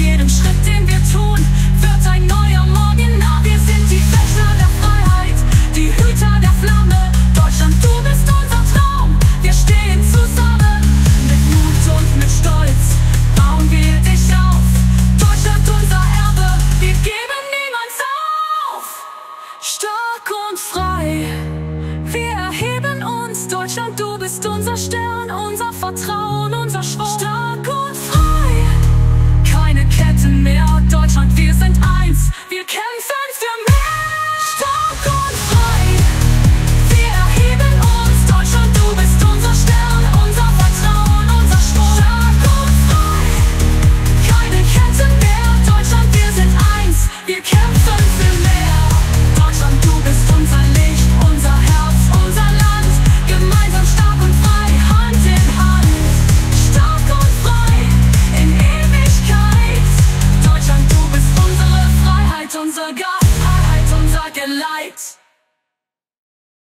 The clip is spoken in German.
jedem Schritt, den wir tun, wird ein neuer Morgen nah. Wir sind die Wächter der Freiheit, die Hüter der Flamme. Deutschland, du bist unser Traum. Wir stehen zusammen. Mit Mut und mit Stolz bauen wir dich auf. Deutschland, unser Erbe. Wir geben niemals auf. Stark und frei. Wir erheben uns. Deutschland, du bist unser Stern, unser Vertrauen, unser Schwung. Stark und frei. Mehr Deutschland, wir sind eins.